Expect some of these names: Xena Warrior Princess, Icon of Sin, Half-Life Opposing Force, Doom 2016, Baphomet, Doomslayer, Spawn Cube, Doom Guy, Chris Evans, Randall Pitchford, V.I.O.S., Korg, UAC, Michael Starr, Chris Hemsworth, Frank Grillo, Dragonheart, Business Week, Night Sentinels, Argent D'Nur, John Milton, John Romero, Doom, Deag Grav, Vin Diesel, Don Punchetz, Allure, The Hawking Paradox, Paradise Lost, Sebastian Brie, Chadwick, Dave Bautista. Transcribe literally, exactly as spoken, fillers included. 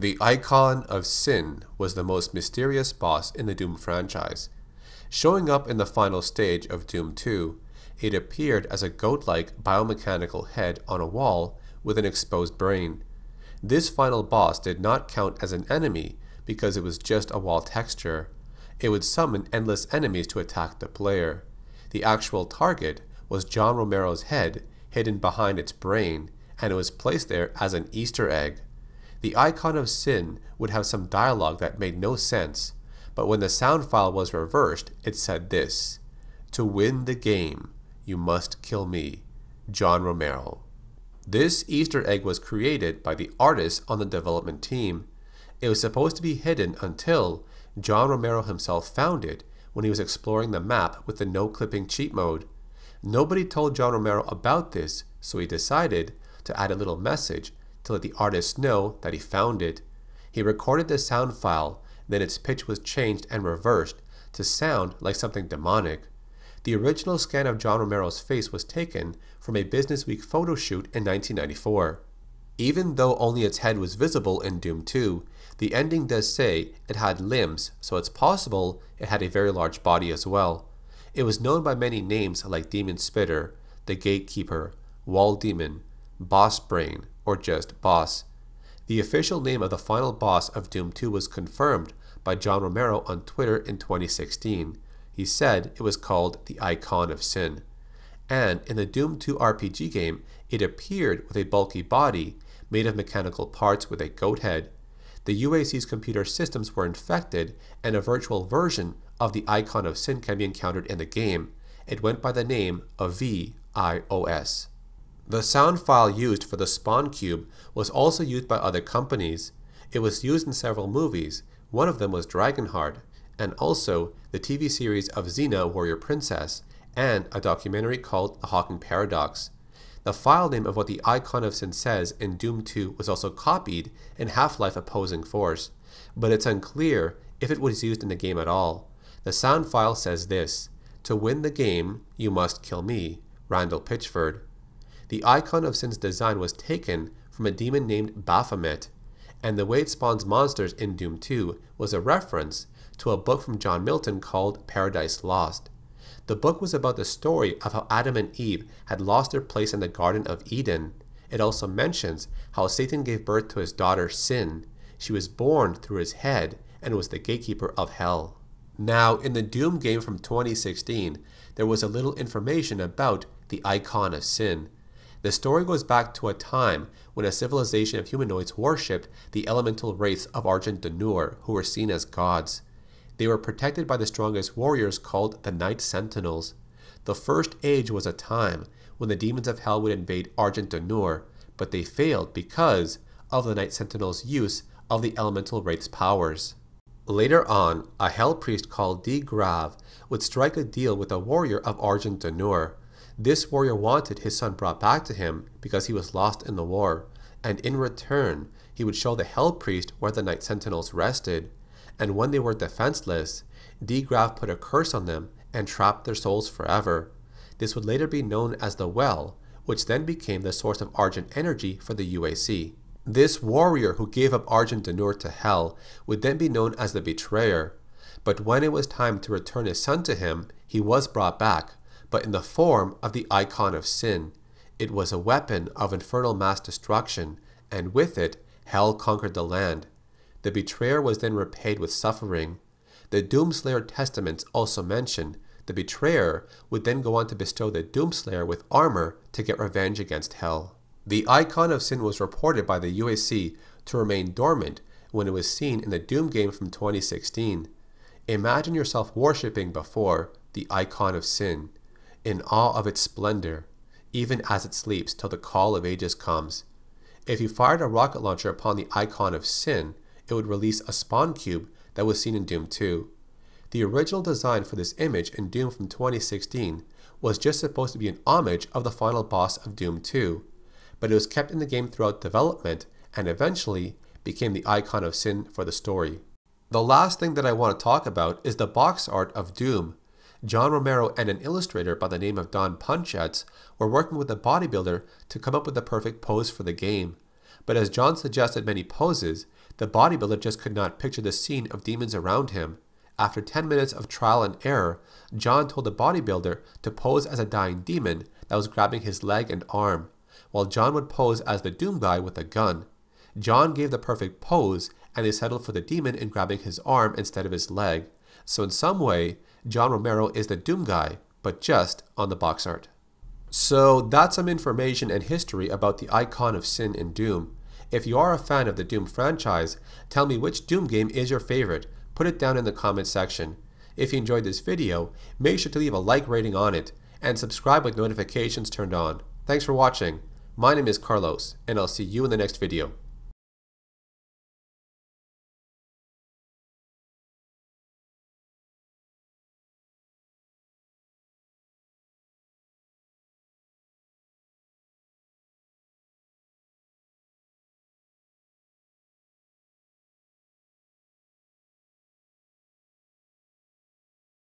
The Icon of Sin was the most mysterious boss in the Doom franchise. Showing up in the final stage of Doom two, it appeared as a goat-like biomechanical head on a wall with an exposed brain. This final boss did not count as an enemy because it was just a wall texture. It would summon endless enemies to attack the player. The actual target was John Romero's head hidden behind its brain, and it was placed there as an Easter egg. The Icon of Sin would have some dialogue that made no sense, but when the sound file was reversed, it said this: "To win the game, you must kill me, John Romero." This Easter egg was created by the artists on the development team. It was supposed to be hidden until John Romero himself found it when he was exploring the map with the no-clipping cheat mode. Nobody told John Romero about this, so he decided to add a little message to let the artists know that he found it. He recorded the sound file, then its pitch was changed and reversed to sound like something demonic. The original scan of John Romero's face was taken from a Business Week photo shoot in nineteen ninety-four. Even though only its head was visible in Doom two, the ending does say it had limbs, so it's possible it had a very large body as well. It was known by many names like Demon Spitter, The Gatekeeper, Wall Demon, Boss Brain, or just Boss. The official name of the final boss of Doom two was confirmed by John Romero on Twitter in twenty sixteen. He said it was called the Icon of Sin. And in the Doom two R P G game, it appeared with a bulky body made of mechanical parts with a goat head. The U A C's computer systems were infected, and a virtual version of the Icon of Sin can be encountered in the game. It went by the name of V I O S. The sound file used for the Spawn Cube was also used by other companies. It was used in several movies. One of them was Dragonheart, and also the T V series of Xena Warrior Princess, and a documentary called The Hawking Paradox. The file name of what the Icon of Sin says in Doom two was also copied in Half-Life Opposing Force, but it's unclear if it was used in the game at all. The sound file says this: "To win the game, you must kill me, Randall Pitchford." The Icon of Sin's design was taken from a demon named Baphomet, and the way it spawns monsters in Doom two was a reference to a book from John Milton called Paradise Lost. The book was about the story of how Adam and Eve had lost their place in the Garden of Eden. It also mentions how Satan gave birth to his daughter Sin. She was born through his head and was the gatekeeper of hell. Now, in the Doom game from twenty sixteen, there was a little information about the Icon of Sin. The story goes back to a time when a civilization of humanoids worshipped the elemental wraiths of Argent D'Nur, who were seen as gods. They were protected by the strongest warriors called the Night Sentinels. The First Age was a time when the demons of hell would invade Argent D'Nur, but they failed because of the Night Sentinels' use of the elemental wraith's powers. Later on, a hell priest called Deag Grav would strike a deal with a warrior of Argent D'Nur. This warrior wanted his son brought back to him because he was lost in the war, and in return, he would show the hell priest where the Night Sentinels rested. And when they were defenseless, Deag Grav put a curse on them and trapped their souls forever. This would later be known as the Well, which then became the source of Argent energy for the U A C. This warrior who gave up Argent D'Nur to hell would then be known as the Betrayer. But when it was time to return his son to him, he was brought back, but in the form of the Icon of Sin. It was a weapon of infernal mass destruction, and with it, hell conquered the land. The Betrayer was then repaid with suffering. The Doomslayer testaments also mention the Betrayer would then go on to bestow the Doomslayer with armor to get revenge against hell. The Icon of Sin was reported by the U A C to remain dormant when it was seen in the Doom game from twenty sixteen. Imagine yourself worshipping before the Icon of Sin, in awe of its splendor, even as it sleeps till the call of ages comes. If you fired a rocket launcher upon the Icon of Sin, it would release a spawn cube that was seen in Doom two. The original design for this image in Doom from twenty sixteen was just supposed to be an homage of the final boss of Doom two, but it was kept in the game throughout development and eventually became the Icon of Sin for the story. The last thing that I want to talk about is the box art of Doom. John Romero and an illustrator by the name of Don Punchetz were working with a bodybuilder to come up with the perfect pose for the game. but as John suggested many poses, the bodybuilder just could not picture the scene of demons around him. After ten minutes of trial and error, John told the bodybuilder to pose as a dying demon that was grabbing his leg and arm, while John would pose as the Doom Guy with a gun. John gave the perfect pose, and they settled for the demon in grabbing his arm instead of his leg. So in some way, John Romero is the Doom Guy, but just on the box art. So that's some information and history about the Icon of Sin in Doom. If you are a fan of the Doom franchise, tell me which Doom game is your favorite. Put it down in the comments section. If you enjoyed this video, make sure to leave a like rating on it, and subscribe with notifications turned on. Thanks for watching. My name is Carlos, and I'll see you in the next video.